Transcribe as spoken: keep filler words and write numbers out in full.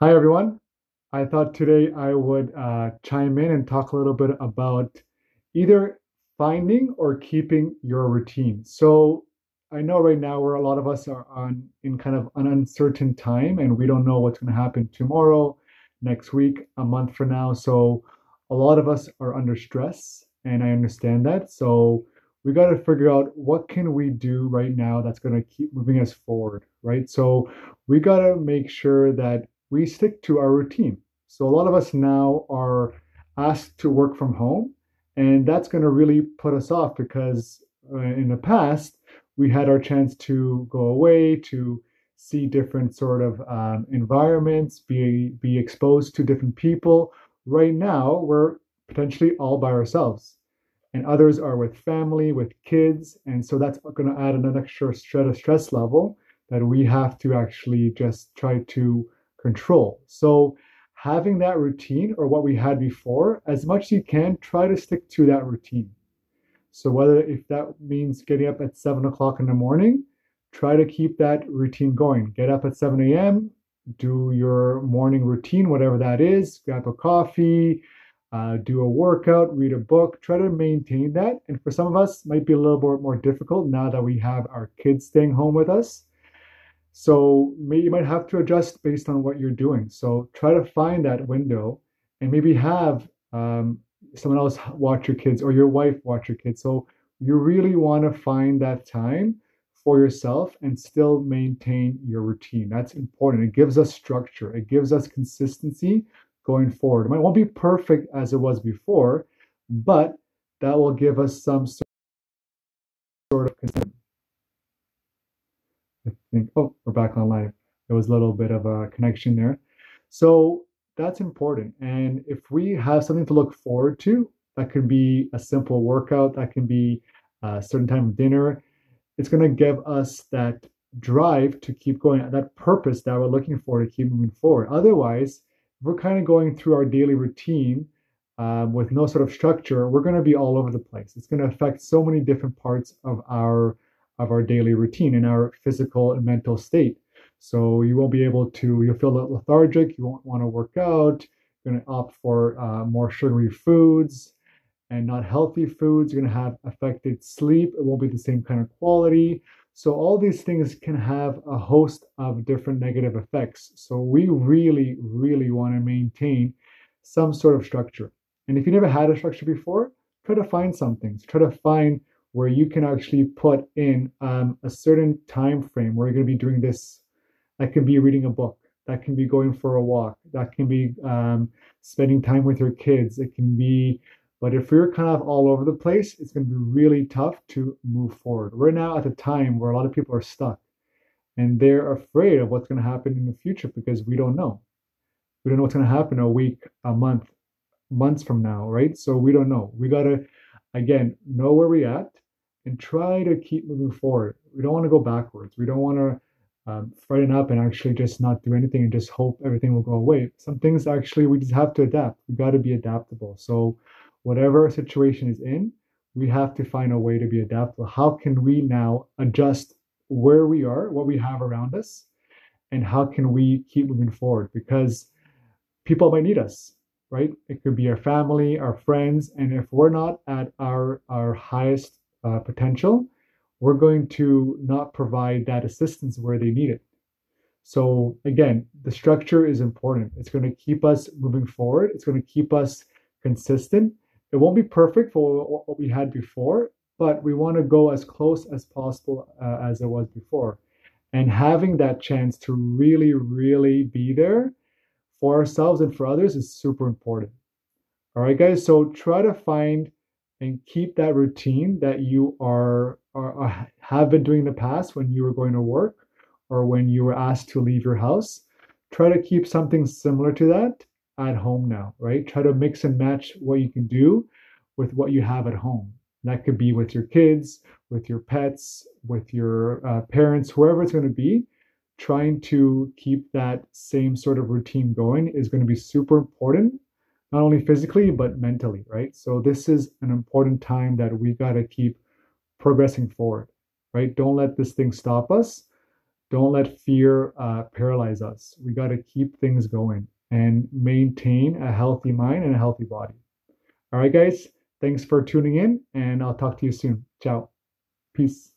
Hi everyone. I thought today I would uh, chime in and talk a little bit about either finding or keeping your routine. So I know right now where a lot of us are on in kind of an uncertain time, and we don't know what's going to happen tomorrow, next week, a month from now. So a lot of us are under stress, and I understand that. So we got to figure out what can we do right now that's going to keep moving us forward, right? So we got to make sure that we stick to our routine. So a lot of us now are asked to work from home, and that's going to really put us off because uh, in the past, we had our chance to go away, to see different sort of um, environments, be, be exposed to different people. Right now, we're potentially all by ourselves, and others are with family, with kids. And so that's going to add another extra stress level that we have to actually just try to control. So having that routine, or what we had before, as much as you can, try to stick to that routine. So whether if that means getting up at seven o'clock in the morning, try to keep that routine going. Get up at seven a.m., do your morning routine, whatever that is, grab a coffee, uh, do a workout, read a book, try to maintain that. And for some of us, it might be a little bit more difficult now that we have our kids staying home with us. So maybe you might have to adjust based on what you're doing. So try to find that window, and maybe have um, someone else watch your kids, or your wife watch your kids. So you really want to find that time for yourself and still maintain your routine. That's important. It gives us structure. It gives us consistency going forward. It won't be perfect as it was before, but that will give us some sort of consistency. I think, oh, we're back on live. There was a little bit of a connection there. So that's important. And if we have something to look forward to, that could be a simple workout, that can be a certain time of dinner, it's going to give us that drive to keep going, that purpose that we're looking for to keep moving forward. Otherwise, if we're kind of going through our daily routine uh, with no sort of structure, we're going to be all over the place. It's going to affect so many different parts of our of our daily routine and our physical and mental state. So you won't be able to, you'll feel lethargic, you won't want to work out, you're going to opt for uh, more sugary foods and not healthy foods, you're going to have affected sleep, it won't be the same kind of quality. So all these things can have a host of different negative effects. So we really, really want to maintain some sort of structure. And if you never had a structure before, try to find some things, try to find where you can actually put in um, a certain time frame where you're going to be doing this. That can be reading a book, that can be going for a walk, that can be um, spending time with your kids, it can be, but if you're kind of all over the place, it's going to be really tough to move forward. We're now at a time where a lot of people are stuck, and they're afraid of what's going to happen in the future because we don't know. We don't know what's going to happen a week, a month, months from now, right? So we don't know. We got to, again, know where we're at and try to keep moving forward. We don't want to go backwards. We don't want to um, frighten up and actually just not do anything and just hope everything will go away. Some things actually we just have to adapt. We got to be adaptable. So whatever situation is in, we have to find a way to be adaptable. How can we now adjust where we are, what we have around us, and how can we keep moving forward? Because people might need us, right? It could be our family, our friends, and if we're not at our, our highest uh, potential, we're going to not provide that assistance where they need it. So again, the structure is important. It's going to keep us moving forward. It's going to keep us consistent. It won't be perfect for what we had before, but we want to go as close as possible uh, as it was before. And having that chance to really, really be there for ourselves and for others is super important. All right, guys, so try to find and keep that routine that you are, are have been doing in the past when you were going to work or when you were asked to leave your house. Try to keep something similar to that at home now, right? Try to mix and match what you can do with what you have at home. And that could be with your kids, with your pets, with your uh, parents, whoever it's going to be. Trying to keep that same sort of routine going is going to be super important, not only physically, but mentally, right? So this is an important time that we got to keep progressing forward, right? Don't let this thing stop us. Don't let fear uh, paralyze us. We got to keep things going and maintain a healthy mind and a healthy body. All right, guys, thanks for tuning in, and I'll talk to you soon. Ciao. Peace.